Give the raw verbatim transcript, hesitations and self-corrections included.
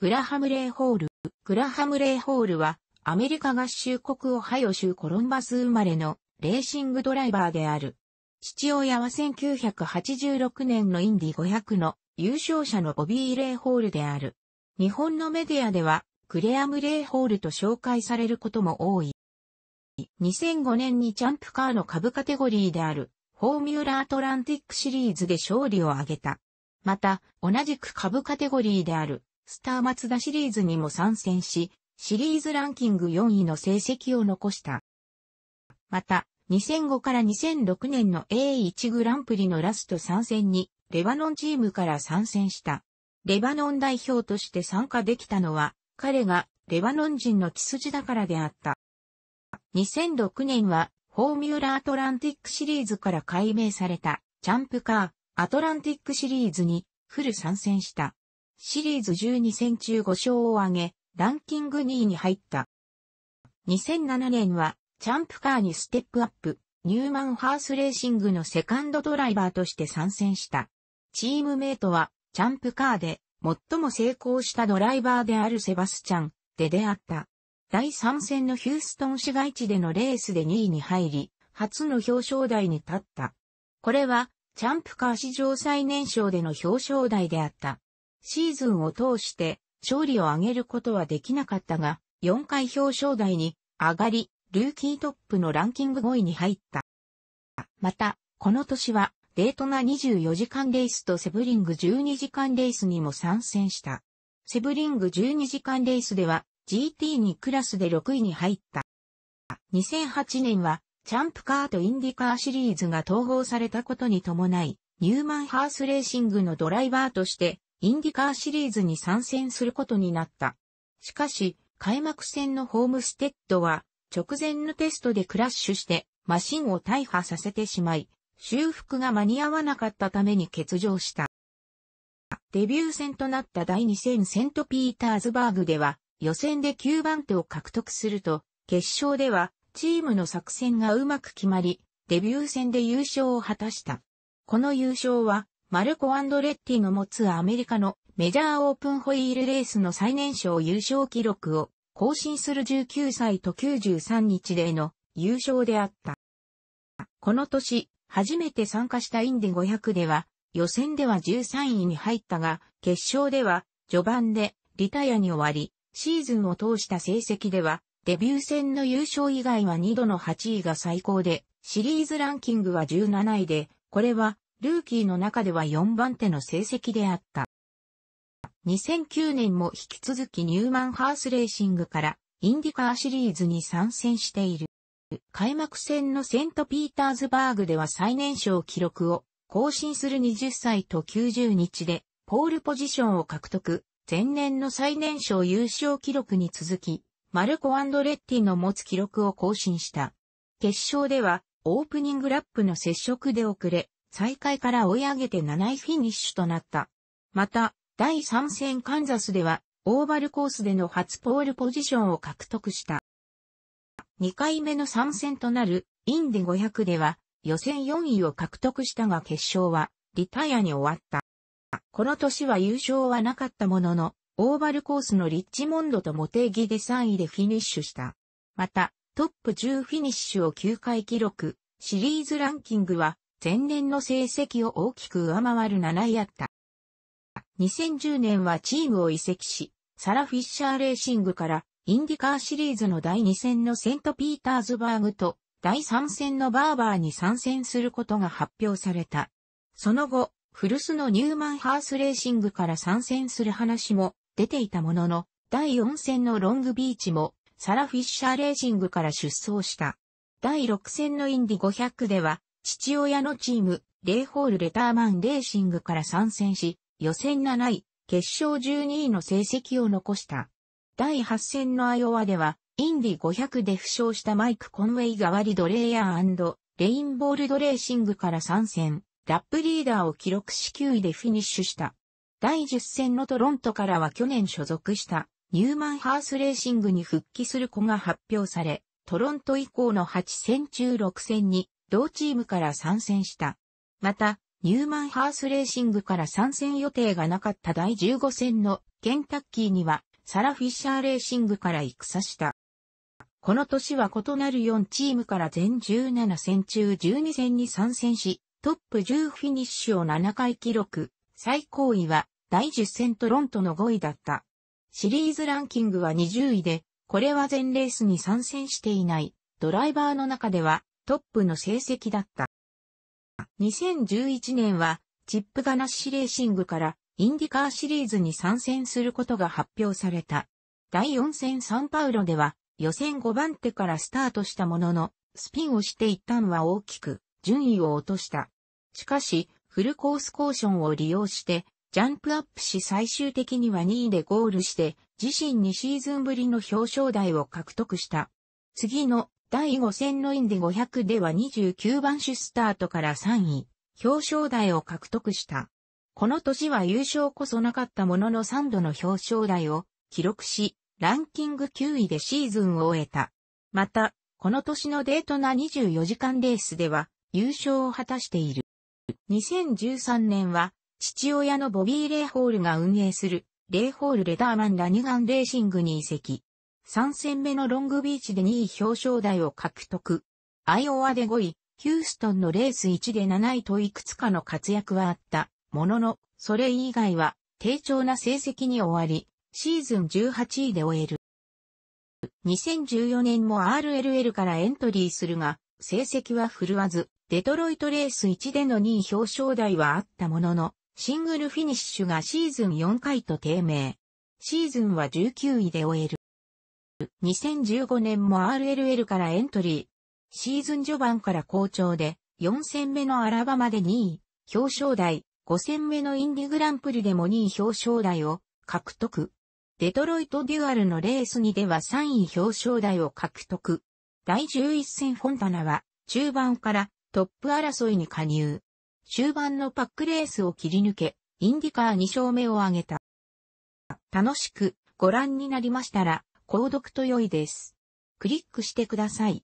グラハム・レイ・ホール。グラハム・レイ・ホールは、アメリカ合衆国オハイオ州コロンバス生まれのレーシングドライバーである。父親はせんきゅうひゃくはちじゅうろくねんのインディごひゃくの優勝者のボビー・レイ・ホールである。日本のメディアでは、グレアム・レイ・ホールと紹介されることも多い。にせんごねんにチャンプカーの下部カテゴリーである、フォーミュラ・アトランティックシリーズで勝利を挙げた。また、同じく下部カテゴリーである、スターマツダシリーズにも参戦し、シリーズランキングよんいの成績を残した。また、にせんごからにせんろくねんの エーワン グランプリのラスト参戦に、レバノンチームから参戦した。レバノン代表として参加できたのは、彼がレバノン人の血筋だからであった。にせんろくねんは、フォーミュラ・アトランティックシリーズから改名された、チャンプカー、アトランティックシリーズに、フル参戦した。シリーズじゅうにせん中ごしょうを挙げ、ランキングにいに入った。にせんななねんは、チャンプカーにステップアップ、ニューマンハースレーシングのセカンドドライバーとして参戦した。チームメイトは、チャンプカーで、最も成功したドライバーであるセバスチャン、で出会った。だいさん戦のヒューストン市街地でのレースでにいに入り、初の表彰台に立った。これは、チャンプカー史上最年少での表彰台であった。シーズンを通して、勝利を挙げることはできなかったが、よんかい表彰台に上がり、ルーキートップのランキングごいに入った。また、この年は、デートナにじゅうよじかんレースとセブリングじゅうにじかんレースにも参戦した。セブリングじゅうにじかんレースでは、ジーティーツー クラスでろくいに入った。にせんはちねんは、チャンプカーとインディカーシリーズが統合されたことに伴い、ニューマンハースレーシングのドライバーとして、インディカーシリーズに参戦することになった。しかし、開幕戦のホームステッドは、直前のテストでクラッシュして、マシンを大破させてしまい、修復が間に合わなかったために欠場した。デビュー戦となっただいに戦セントピーターズバーグでは、予選できゅうばんてを獲得すると、決勝ではチームの作戦がうまく決まり、デビュー戦で優勝を果たした。この優勝は、マルコ・アンドレッティの持つアメリカのメジャーオープンホイールレースの最年少優勝記録を更新するじゅうきゅうさいときゅうじゅうさんにちでの優勝であった。この年、初めて参加したインディごひゃくでは、予選ではじゅうさんいに入ったが、決勝では序盤でリタイアに終わり、シーズンを通した成績では、デビュー戦の優勝以外はにどのはちいが最高で、シリーズランキングはじゅうなないで、これは、ルーキーの中ではよんばんての成績であった。にせんきゅうねんも引き続きニューマンハースレーシングから、インディカーシリーズに参戦している。開幕戦のセントピーターズバーグでは最年少記録を更新するにじゅっさいときゅうじゅうにちで、ポールポジションを獲得。前年の最年少優勝記録に続き、マルコ・アンドレッティの持つ記録を更新した。決勝では、オープニングラップの接触で遅れ、最下位から追い上げてなないフィニッシュとなった。また、だいさん戦カンザスでは、オーバルコースでの初ポールポジションを獲得した。にかいめの参戦となる、インディごひゃくでは、予選よんいを獲得したが決勝は、リタイアに終わった。この年は優勝はなかったものの、オーバルコースのリッチモンドとモテギでさんいでフィニッシュした。また、トップじゅうフィニッシュをきゅうかい記録、シリーズランキングは、前年の成績を大きく上回るなないあった。にせんじゅうねんはチームを移籍し、サラ・フィッシャーレーシングから、インディカーシリーズのだいに戦のセントピーターズバーグと、だいさん戦のバーバーに参戦することが発表された。その後、古巣のニューマンハースレーシングから参戦する話も出ていたものの、だいよん戦のロングビーチもサラ・フィッシャーレーシングから出走した。だいろく戦のインディごひゃくでは、父親のチーム、レイホール・レターマンレーシングから参戦し、予選なない、決勝じゅうにいの成績を残した。だいはち戦のアイオワでは、インディごひゃくで負傷したマイク・コンウェイ代わりドレイヤー&レインボールドレーシングから参戦。ラップリーダーを記録しきゅういでフィニッシュした。だいじゅう戦のトロントからは去年所属したニューマンハースレーシングに復帰する子が発表され、トロント以降のはち戦中ろく戦に同チームから参戦した。また、ニューマンハースレーシングから参戦予定がなかっただいじゅうご戦のケンタッキーにはサラ・フィッシャーレーシングから戦した。この年は異なるよんチームから全じゅうなな戦中じゅうに戦に参戦し、トップじゅうフィニッシュをなな回記録、最高位はだいじゅう戦トロントのご位だった。シリーズランキングはにじゅう位で、これは全レースに参戦していない、ドライバーの中ではトップの成績だった。にせんじゅういち年は、チップ・ガナッシレーシングからインディカーシリーズに参戦することが発表された。だいよん戦サンパウロでは、予選ご番手からスタートしたものの、スピンをして一旦は大きく、順位を落とした。しかし、フルコースコーションを利用して、ジャンプアップし最終的にはに位でゴールして、自身にシーズンぶりの表彰台を獲得した。次のだいご戦のインディごひゃくではにじゅうきゅう番手スタートからさん位、表彰台を獲得した。この年は優勝こそなかったもののさん度の表彰台を記録し、ランキングきゅう位でシーズンを終えた。また、この年のデートナにじゅうよ時間レースでは、優勝を果たしている。にせんじゅうさん年は、父親のボビー・レイホールが運営する、レイホール・レダーマン・ラニガンレーシングに移籍。さん戦目のロングビーチでに位表彰台を獲得。アイオワでご位、ヒューストンのレースいちでなな位といくつかの活躍はあった。ものの、それ以外は、低調な成績に終わり、シーズンじゅうはち位で終える。にせんじゅうよん年も アールエルエル からエントリーするが、成績は振るわず、デトロイトレースいちでのに位表彰台はあったものの、シングルフィニッシュがシーズンよん回と低迷。シーズンはじゅうきゅう位で終える。にせんじゅうご年も アールエルエル からエントリー。シーズン序盤から好調で、よん戦目のアラバマでに位、表彰台、ご戦目のインディグランプリでもに位表彰台を獲得。デトロイトデュアルのレースにではさん位表彰台を獲得。だいじゅういち戦フォンタナは、中盤から、トップ争いに加入。終盤のパックレースを切り抜け、インディカーに勝目を挙げた。楽しくご覧になりましたら、購読と良いです。クリックしてください。